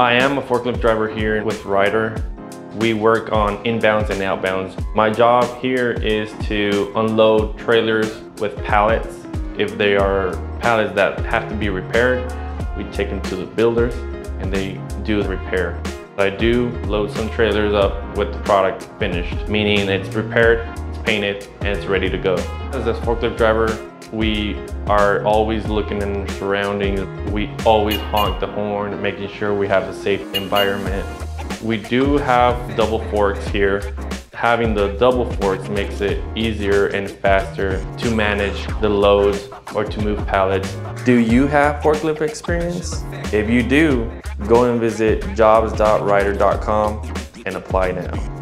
I am a forklift driver here with Ryder. We work on inbounds and outbounds. My job here is to unload trailers with pallets. If they are pallets that have to be repaired, we take them to the builders and they do the repair. I do load some trailers up with the product finished, meaning it's repaired, it's painted, and it's ready to go. As a forklift driver, we are always looking in the surroundings. We always honk the horn, making sure we have a safe environment. We do have double forks here. Having the double forks makes it easier and faster to manage the loads or to move pallets. Do you have forklift experience? If you do, go and visit jobs.ryder.com and apply now.